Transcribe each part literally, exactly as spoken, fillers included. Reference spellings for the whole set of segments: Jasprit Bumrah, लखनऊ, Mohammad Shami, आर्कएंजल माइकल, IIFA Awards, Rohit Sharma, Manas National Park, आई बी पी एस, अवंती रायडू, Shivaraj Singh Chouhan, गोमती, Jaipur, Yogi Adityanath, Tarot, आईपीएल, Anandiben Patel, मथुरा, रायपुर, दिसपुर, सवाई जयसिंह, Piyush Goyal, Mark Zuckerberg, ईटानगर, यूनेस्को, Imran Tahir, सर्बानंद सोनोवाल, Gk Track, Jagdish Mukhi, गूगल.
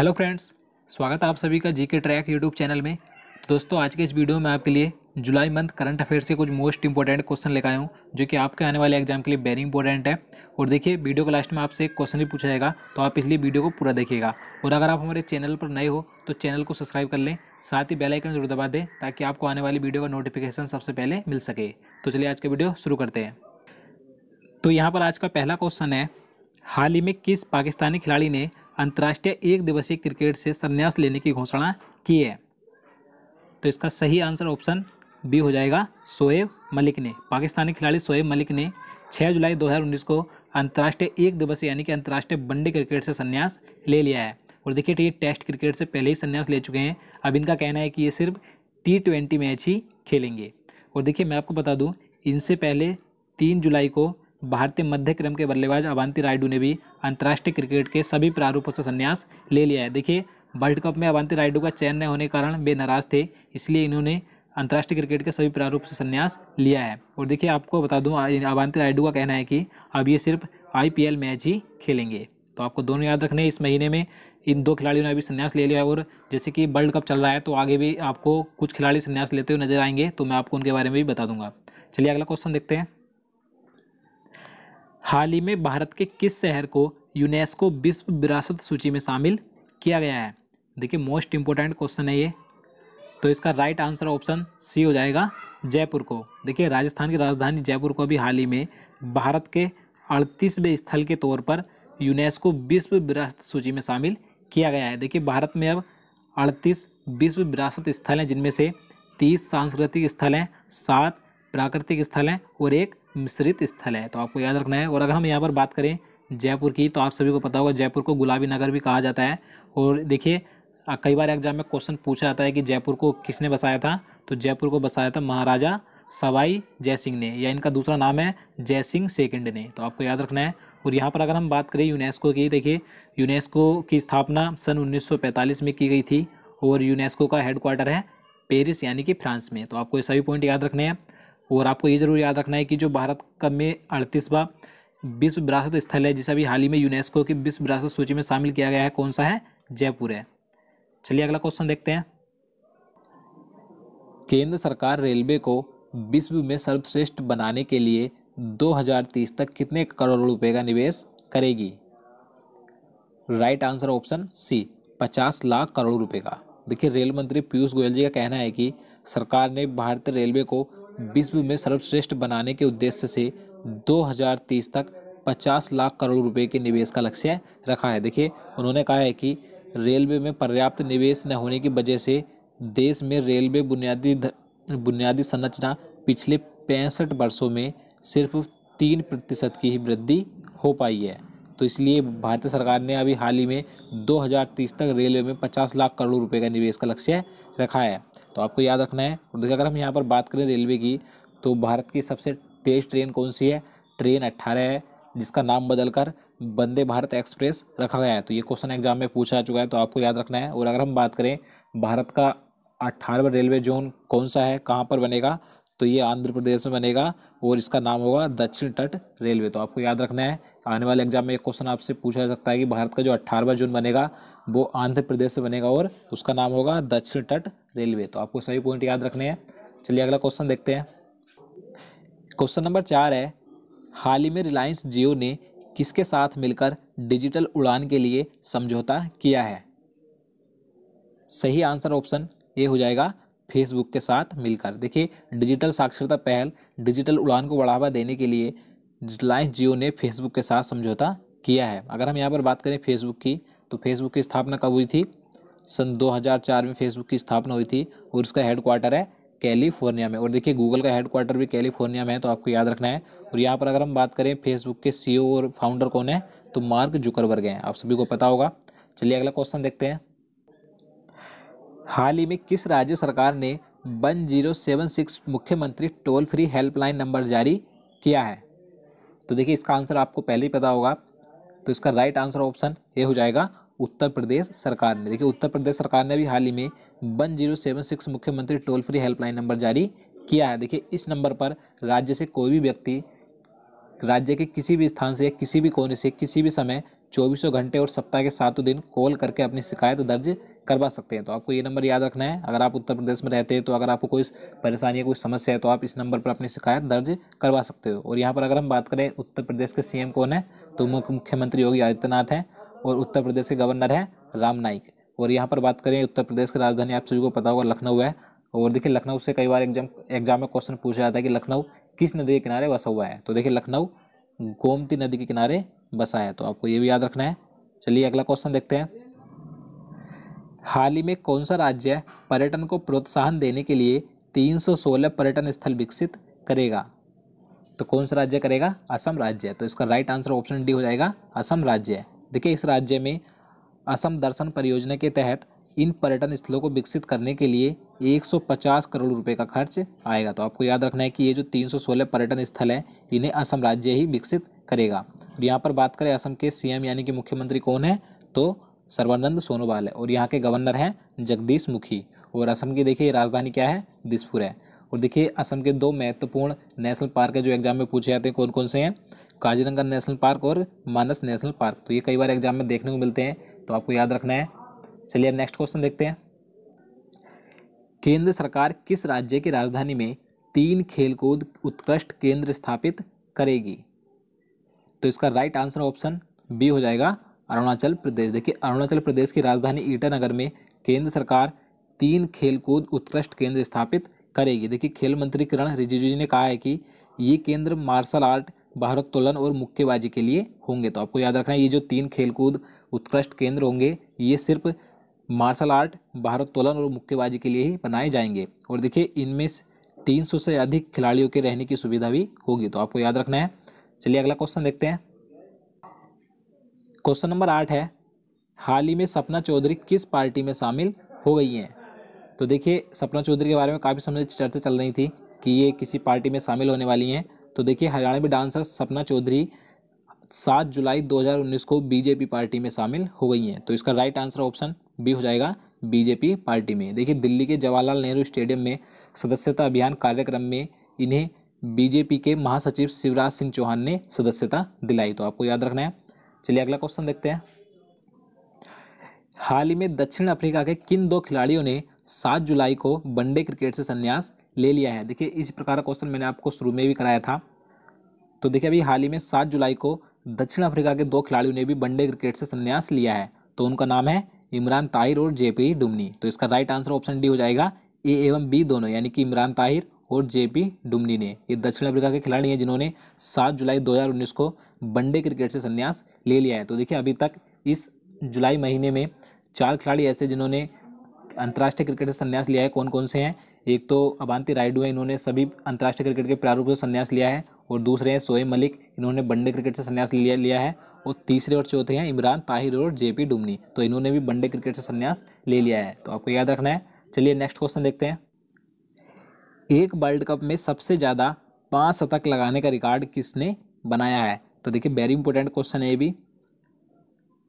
Hello friends, स्वागत है आप सभी का जीके ट्रैक यूट्यूब चैनल में। दोस्तों आज के इस वीडियो में आपके लिए जुलाई मंथ करंट अफेयर से कुछ मोस्ट इंपॉर्टेंट क्वेश्चन लेकर आया हूँ जो कि आपके आने वाले एग्जाम के लिए वेरी इंपॉर्टेंट है। और देखिए वीडियो के लास्ट में आपसे एक क्वेश्चन भी पूछा जाएगा, तो आप इसलिए वीडियो को पूरा देखिएगा। और अगर आप हमारे चैनल पर नए हो तो चैनल को सब्सक्राइब कर लें, साथ ही बेल आइकन जरूर दबा दें ताकि आपको आने वाली वीडियो का नोटिफिकेशन सबसे पहले मिल सके। तो चलिए आज का वीडियो शुरू करते हैं। तो यहाँ पर आज का पहला क्वेश्चन है, हाल ही में किस पाकिस्तानी खिलाड़ी ने अंतर्राष्ट्रीय एक दिवसीय क्रिकेट से संन्यास लेने की घोषणा की है? तो इसका सही आंसर ऑप्शन बी हो जाएगा, शोएब मलिक ने। पाकिस्तानी खिलाड़ी शोएब मलिक ने छह जुलाई दो हज़ार उन्नीस को अंतर्राष्ट्रीय एक दिवसीय यानी कि अंतर्राष्ट्रीय वनडे क्रिकेट से संन्यास ले लिया है। और देखिए ये टेस्ट क्रिकेट से पहले ही संन्यास ले चुके हैं। अब इनका कहना है कि ये सिर्फ टी ट्वेंटी मैच ही खेलेंगे। और देखिए मैं आपको बता दूँ, इनसे पहले तीन जुलाई को भारतीय मध्य क्रम के बल्लेबाज अवंती रायडू ने भी अंतर्राष्ट्रीय क्रिकेट के सभी प्रारूपों से संन्यास ले लिया है। देखिए वर्ल्ड कप में अवंती रायडू का चयन न होने के कारण वे नाराज़ थे, इसलिए इन्होंने अंतर्राष्ट्रीय क्रिकेट के सभी प्रारूप से संन्यास लिया है। और देखिए आपको बता दूं, अवंती रायडू का कहना है कि अब ये सिर्फ आईपीएल मैच ही खेलेंगे। तो आपको दोनों याद रखने, इस महीने में इन दो खिलाड़ियों ने अभी संन्यास ले लिया है। और जैसे कि वर्ल्ड कप चल रहा है तो आगे भी आपको कुछ खिलाड़ी संन्यास लेते हुए नजर आएंगे, तो मैं आपको उनके बारे में भी बता दूंगा। चलिए अगला क्वेश्चन देखते हैं। हाल ही में भारत के किस शहर को यूनेस्को विश्व विरासत सूची में शामिल किया गया है? देखिए मोस्ट इंपॉर्टेंट क्वेश्चन है ये। तो इसका राइट आंसर ऑप्शन सी हो जाएगा, जयपुर को। देखिए राजस्थान की राजधानी जयपुर को भी हाल ही में भारत के अड़तीसवें स्थल के तौर पर यूनेस्को विश्व विरासत सूची में शामिल किया गया है। देखिए भारत में अब अड़तीस विश्व विरासत स्थल हैं, जिनमें से तीस सांस्कृतिक स्थल हैं, सात प्राकृतिक स्थल हैं और एक मिश्रित स्थल है। तो आपको याद रखना है। और अगर हम यहाँ पर बात करें जयपुर की, तो आप सभी को पता होगा जयपुर को गुलाबी नगर भी कहा जाता है। और देखिए कई बार एग्जाम में क्वेश्चन पूछा जाता है कि जयपुर को किसने बसाया था, तो जयपुर को बसाया था महाराजा सवाई जयसिंह ने, या इनका दूसरा नाम है जयसिंह सेकंड ने। तो आपको याद रखना है। और यहाँ पर अगर हम बात करें यूनेस्को की, देखिए यूनेस्को की स्थापना सन उन्नीस सौ पैंतालीस में की गई थी और यूनेस्को का हेडक्वार्टर है पेरिस यानी कि फ्रांस में। तो आपको ये सभी पॉइंट याद रखने हैं। और आपको ये ज़रूर याद रखना है कि जो भारत का में अड़तीसवां विश्व विरासत स्थल है, जिसे अभी हाल ही में यूनेस्को की विश्व विरासत सूची में शामिल किया गया है, कौन सा है? जयपुर है। चलिए अगला क्वेश्चन देखते हैं। केंद्र सरकार रेलवे को विश्व में सर्वश्रेष्ठ बनाने के लिए दो हज़ार तीस तक कितने करोड़ रुपए का निवेश करेगी? राइट आंसर ऑप्शन सी, पचास लाख करोड़ रुपए का। देखिए रेल मंत्री पीयूष गोयल जी का कहना है कि सरकार ने भारतीय रेलवे को विश्व में सर्वश्रेष्ठ बनाने के उद्देश्य से दो हज़ार तीस तक पचास लाख करोड़ रुपए के निवेश का लक्ष्य रखा है। देखिए उन्होंने कहा है कि रेलवे में पर्याप्त निवेश न होने की वजह से देश में रेलवे बुनियादी बुनियादी संरचना पिछले पैंसठ वर्षों में सिर्फ तीन प्रतिशत की ही वृद्धि हो पाई है। तो इसलिए भारतीय सरकार ने अभी हाल ही में दो हज़ार तीस तक रेलवे में पचास लाख करोड़ रुपए का निवेश का लक्ष्य रखा है। तो आपको याद रखना है। और देखिए अगर हम यहाँ पर बात करें रेलवे की, तो भारत की सबसे तेज़ ट्रेन कौन सी है? ट्रेन अट्ठारह है, जिसका नाम बदलकर वंदे भारत एक्सप्रेस रखा गया है। तो ये क्वेश्चन एग्जाम में पूछा जा चुका है, तो आपको याद रखना है। और अगर हम बात करें भारत का अट्ठारहवां रेलवे जोन कौन सा है, कहाँ पर बनेगा, तो ये आंध्र प्रदेश में बनेगा और इसका नाम होगा दक्षिण तट रेलवे। तो आपको याद रखना है। आने वाले एग्जाम में एक क्वेश्चन आपसे पूछा जा सकता है कि भारत का जो अट्ठारहवां जोन बनेगा वो आंध्र प्रदेश में बनेगा और उसका नाम होगा दक्षिण तट रेलवे। तो आपको सभी पॉइंट याद रखने हैं। चलिए अगला क्वेश्चन देखते हैं। क्वेश्चन नंबर चार है, हाल ही में रिलायंस जियो ने किसके साथ मिलकर डिजिटल उड़ान के लिए समझौता किया है? सही आंसर ऑप्शन ये हो जाएगा, फेसबुक के साथ मिलकर। देखिए डिजिटल साक्षरता पहल डिजिटल उड़ान को बढ़ावा देने के लिए रिलायंस जियो ने फेसबुक के साथ समझौता किया है। अगर हम यहाँ पर बात करें फेसबुक की, तो फेसबुक की स्थापना कब हुई थी? सन दो हज़ार चार में फेसबुक की स्थापना हुई थी और इसका हेडक्वार्टर है कैलिफोर्निया में। और देखिए गूगल का हेडक्वार्टर भी कैलिफोर्निया में है, तो आपको याद रखना है। और यहाँ पर अगर हम बात करें फेसबुक के सीईओ और फाउंडर कौन है, तो मार्क जुकरबर्ग हैं, आप सभी को पता होगा। चलिए अगला क्वेश्चन देखते हैं। हाल ही में किस राज्य सरकार ने एक हज़ार छिहत्तर मुख्यमंत्री टोल फ्री हेल्पलाइन नंबर जारी किया है? तो देखिए इसका आंसर आपको पहले ही पता होगा। तो इसका राइट आंसर ऑप्शन ये हो जाएगा, उत्तर प्रदेश सरकार ने। देखिए उत्तर प्रदेश सरकार ने भी हाल ही में एक हज़ार छिहत्तर मुख्यमंत्री टोल फ्री हेल्पलाइन नंबर जारी किया है। देखिए इस नंबर पर राज्य से कोई भी व्यक्ति राज्य के किसी भी स्थान से, किसी भी कोने से, किसी भी समय चौबीसों घंटे और सप्ताह के सातों दिन कॉल करके अपनी शिकायत दर्ज करवा सकते हैं। तो आपको ये नंबर याद रखना है। अगर आप उत्तर प्रदेश में रहते हैं तो अगर आपको कोई परेशानी है, कोई समस्या है, तो आप इस नंबर पर अपनी शिकायत दर्ज करवा सकते हो। और यहाँ पर अगर हम बात करें उत्तर प्रदेश के सीएम कौन है, तो मुख्यमंत्री योगी आदित्यनाथ हैं और उत्तर प्रदेश के गवर्नर हैं राम नाइक। और यहाँ पर बात करें उत्तर प्रदेश की राजधानी, आप सभी को पता होगा लखनऊ है। और देखिए लखनऊ से कई बार एग्जाम एग्जाम में क्वेश्चन पूछा जाता है कि लखनऊ किस नदी के किनारे बसा हुआ है। तो देखिए लखनऊ गोमती नदी के किनारे बसा है, तो आपको ये भी याद रखना है। चलिए अगला क्वेश्चन देखते हैं। हाल ही में कौन सा राज्य पर्यटन को प्रोत्साहन देने के लिए तीन सौ सोलह पर्यटन स्थल विकसित करेगा? तो कौन सा राज्य करेगा? असम राज्य। तो इसका राइट आंसर ऑप्शन डी हो जाएगा, असम राज्य। देखिए इस राज्य में असम दर्शन परियोजना के तहत इन पर्यटन स्थलों को विकसित करने के लिए एक सौ पचास करोड़ रुपए का खर्च आएगा। तो आपको याद रखना है कि ये जो तीन सौ सोलह पर्यटन स्थल हैं इन्हें असम राज्य ही विकसित करेगा। और यहाँ पर बात करें असम के सीएम यानी कि मुख्यमंत्री कौन है, तो सर्बानंद सोनोवाल है। और यहाँ के गवर्नर हैं जगदीश मुखी। और असम की देखिए राजधानी क्या है, दिसपुर है। और देखिए असम के दो महत्वपूर्ण नेशनल पार्क है जो एग्जाम में पूछे जाते हैं, कौन कौन से हैं? काजीरंगा नेशनल पार्क और मानस नेशनल पार्क। तो ये कई बार एग्जाम में देखने को मिलते हैं, तो आपको याद रखना है। चलिए नेक्स्ट क्वेश्चन देखते हैं। केंद्र सरकार किस राज्य की राजधानी में तीन खेलकूद उत्कृष्ट केंद्र स्थापित करेगी? तो इसका राइट आंसर ऑप्शन बी हो जाएगा, अरुणाचल प्रदेश। देखिए अरुणाचल प्रदेश की राजधानी ईटानगर में केंद्र सरकार तीन खेलकूद उत्कृष्ट केंद्र स्थापित करेगी। देखिए खेल मंत्री किरण रिजिजू जी ने कहा है कि ये केंद्र मार्शल आर्ट, भारोत्तोलन और मुक्केबाजी के लिए होंगे। तो आपको याद रखना है ये जो तीन खेलकूद उत्कृष्ट केंद्र होंगे ये सिर्फ मार्शल आर्ट, भारोत्तोलन और मुक्केबाजी के लिए ही बनाए जाएंगे। और देखिए इनमें तीन सौ से अधिक खिलाड़ियों के रहने की सुविधा भी होगी। तो आपको याद रखना है। चलिए अगला क्वेश्चन देखते हैं। क्वेश्चन नंबर आठ है, हाल ही में सपना चौधरी किस पार्टी में शामिल हो गई हैं? तो देखिए सपना चौधरी के बारे में काफ़ी समय चर्चा चल रही थी कि ये किसी पार्टी में शामिल होने वाली हैं। तो देखिए हरियाणवी डांसर सपना चौधरी सात जुलाई दो हज़ार उन्नीस को बीजेपी पार्टी में शामिल हो गई हैं। तो इसका राइट आंसर ऑप्शन बी हो जाएगा, बीजेपी पार्टी में। देखिए दिल्ली के जवाहरलाल नेहरू स्टेडियम में सदस्यता अभियान कार्यक्रम में इन्हें बीजेपी के महासचिव शिवराज सिंह चौहान ने सदस्यता दिलाई। तो आपको याद रखना है। चलिए अगला क्वेश्चन देखते हैं। हाल ही में दक्षिण अफ्रीका के किन दो खिलाड़ियों ने सात जुलाई को वनडे क्रिकेट से संन्यास ले लिया है? देखिए इस प्रकार का क्वेश्चन मैंने आपको शुरू में भी कराया था। तो देखिए अभी हाल ही में सात जुलाई को दक्षिण अफ्रीका के दो खिलाड़ियों ने भी वनडे क्रिकेट से संन्यास लिया है। तो उनका नाम है इमरान ताहिर और जेपी डुमिनी। तो इसका राइट आंसर ऑप्शन डी हो जाएगा, ए एवं बी दोनों, यानी कि इमरान ताहिर और जेपी डुमिनी ने, ये दक्षिण अफ्रीका के खिलाड़ी हैं जिन्होंने सात जुलाई दो हज़ार उन्नीस को वनडे क्रिकेट से संन्यास ले लिया है। तो देखिए अभी तक इस जुलाई महीने में चार खिलाड़ी ऐसे जिन्होंने अंतर्राष्ट्रीय क्रिकेट से संन्यास लिया है, कौन कौन से हैं? एक तो अवांति रायडू है, इन्होंने सभी अंतर्राष्ट्रीय क्रिकेट के प्रारूप से संन्यास लिया है। और दूसरे हैं शोएब मलिक, इन्होंने वनडे क्रिकेट से संन्यास लिया लिया है। और तीसरे और चौथे हैं इमरान ताहिर और जेपी डुमिनी, तो इन्होंने भी वनडे क्रिकेट से संन्यास ले लिया है। तो आपको याद रखना है। चलिए नेक्स्ट क्वेश्चन देखते हैं। एक वर्ल्ड कप में सबसे ज़्यादा पाँच शतक लगाने का रिकॉर्ड किसने बनाया है? तो देखिए वेरी इंपॉर्टेंट क्वेश्चन है ये भी।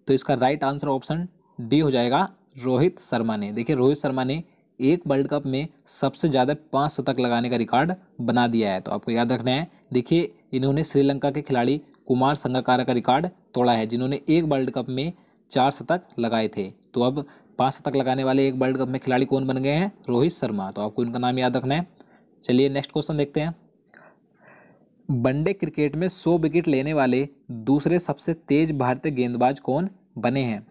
तो इसका राइट आंसर ऑप्शन डी हो जाएगा, रोहित शर्मा ने। देखिए रोहित शर्मा ने एक वर्ल्ड कप में सबसे ज़्यादा पाँच शतक लगाने का रिकॉर्ड बना दिया है। तो आपको याद रखना है। देखिए इन्होंने श्रीलंका के खिलाड़ी कुमार संगकारा का रिकॉर्ड तोड़ा है जिन्होंने एक वर्ल्ड कप में चार शतक लगाए थे। तो अब पाँच शतक लगाने वाले एक वर्ल्ड कप में खिलाड़ी कौन बन गए हैं? रोहित शर्मा। तो आपको इनका नाम याद रखना है। चलिए नेक्स्ट क्वेश्चन देखते हैं। वनडे क्रिकेट में सौ विकेट लेने वाले दूसरे सबसे तेज भारतीय गेंदबाज कौन बने हैं?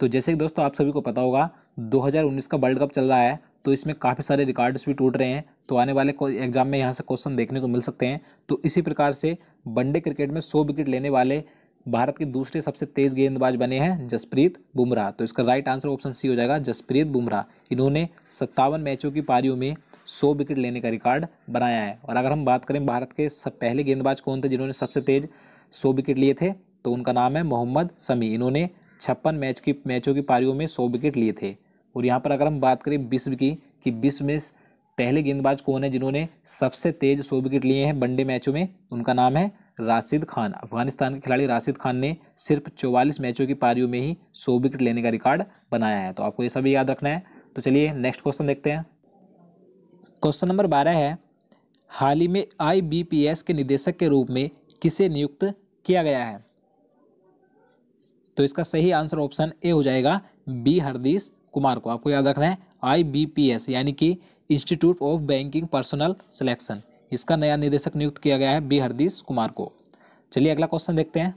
तो जैसे कि दोस्तों आप सभी को पता होगा दो हज़ार उन्नीस का वर्ल्ड कप चल रहा है, तो इसमें काफ़ी सारे रिकॉर्ड्स भी टूट रहे हैं। तो आने वाले एग्जाम में यहाँ से क्वेश्चन देखने को मिल सकते हैं। तो इसी प्रकार से वनडे क्रिकेट में सौ विकेट लेने वाले भारत के दूसरे सबसे तेज गेंदबाज बने हैं जसप्रीत बुमराह। तो इसका राइट आंसर ऑप्शन सी हो जाएगा, जसप्रीत बुमराह। इन्होंने सत्तावन मैचों की पारियों में सौ विकेट लेने का रिकॉर्ड बनाया है। और अगर हम बात करें भारत के सब पहले गेंदबाज कौन थे जिन्होंने सबसे तेज सौ विकेट लिए थे, तो उनका नाम है मोहम्मद शमी। इन्होंने छप्पन मैच की मैचों की पारियों में सौ विकेट लिए थे। और यहाँ पर अगर हम बात करें विश्व की कि विश्व में पहले गेंदबाज कौन है जिन्होंने सबसे तेज सौ विकेट लिए हैं वनडे मैचों में, उनका नाम है राशिद खान। अफगानिस्तान के खिलाड़ी राशिद खान ने सिर्फ चौवालीस मैचों की पारियों में ही सौ विकेट लेने का रिकॉर्ड बनाया है। तो आपको ये सभी याद रखना है। तो चलिए नेक्स्ट क्वेश्चन देखते हैं। क्वेश्चन नंबर बारह है, हाल ही में आई बी पी एस के निदेशक के रूप में किसे नियुक्त किया गया है? तो इसका सही आंसर ऑप्शन ए हो जाएगा बी हरदीश कुमार को। आपको याद रखना है आई बी पी एस यानी कि institute of banking personnel selection, इसका नया निदेशक नियुक्त किया गया है बी हरदीश कुमार को। चलिए अगला क्वेश्चन देखते हैं।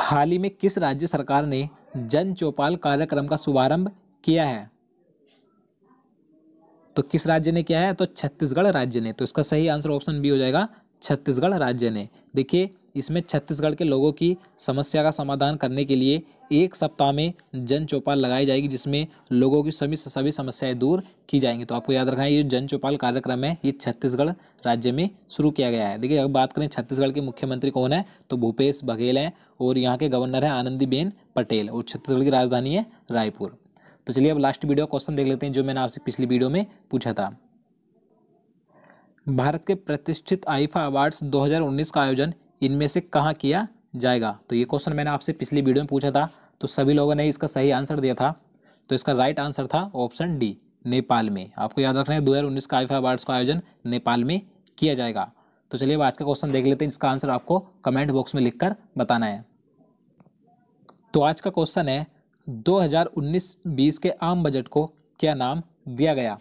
हाल ही में किस राज्य सरकार ने जन चौपाल कार्यक्रम का शुभारंभ किया है? तो किस राज्य ने किया है? तो छत्तीसगढ़ राज्य ने। तो इसका सही आंसर ऑप्शन बी हो जाएगा छत्तीसगढ़ राज्य ने। देखिए इसमें छत्तीसगढ़ के लोगों की समस्या का समाधान करने के लिए एक सप्ताह में जन चौपाल लगाई जाएगी, जिसमें लोगों की सभी सभी समस्याएं दूर की जाएंगी। तो आपको याद रखना है ये जन चौपाल कार्यक्रम है ये छत्तीसगढ़ राज्य में शुरू किया गया है। देखिए अगर बात करें छत्तीसगढ़ के मुख्यमंत्री कौन है, तो भूपेश बघेल हैं और यहाँ के गवर्नर हैं आनंदीबेन पटेल और छत्तीसगढ़ की राजधानी है रायपुर। तो चलिए अब लास्ट वीडियो क्वेश्चन देख लेते हैं जो मैंने आपसे पिछली वीडियो में पूछा था। भारत के प्रतिष्ठित आईफा अवार्ड्स दो हज़ार उन्नीस का आयोजन इनमें से कहाँ किया जाएगा? तो ये क्वेश्चन मैंने आपसे पिछली वीडियो में पूछा था, तो सभी लोगों ने इसका सही आंसर दिया था। तो इसका राइट आंसर था ऑप्शन डी नेपाल में। आपको याद रखना है दो हज़ार उन्नीस का आईफा अवार्ड्स का आयोजन नेपाल में किया जाएगा। तो चलिए अब आज का क्वेश्चन देख लेते हैं, इसका आंसर आपको कमेंट बॉक्स में लिख कर बताना है। तो आज का क्वेश्चन है दो हज़ार उन्नीस बीस के आम बजट को क्या नाम दिया गया?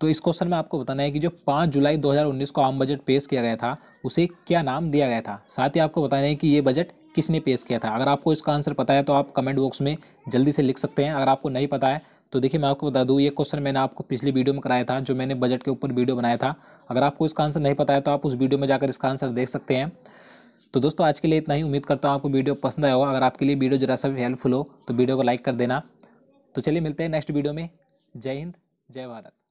तो इस क्वेश्चन में आपको बताना है कि जो पाँच जुलाई दो हज़ार उन्नीस को आम बजट पेश किया गया था उसे क्या नाम दिया गया था। साथ ही आपको बताना है कि ये बजट किसने पेश किया था। अगर आपको इसका आंसर पता है तो आप कमेंट बॉक्स में जल्दी से लिख सकते हैं। अगर आपको नहीं पता है तो देखिए मैं आपको बता दूं, ये क्वेश्चन मैंने आपको पिछली वीडियो में कराया था जो मैंने बजट के ऊपर वीडियो बनाया था। अगर आपको इसका आंसर नहीं पता है तो आप उस वीडियो में जाकर इसका आंसर देख सकते हैं। तो दोस्तों आज के लिए इतना ही। उम्मीद करता हूँ आपको वीडियो पसंद आया होगा। अगर आपके लिए वीडियो जरा सा भी हेल्पफुल हो तो वीडियो को लाइक कर देना। तो चलिए मिलते हैं नेक्स्ट वीडियो में। जय हिंद, जय भारत।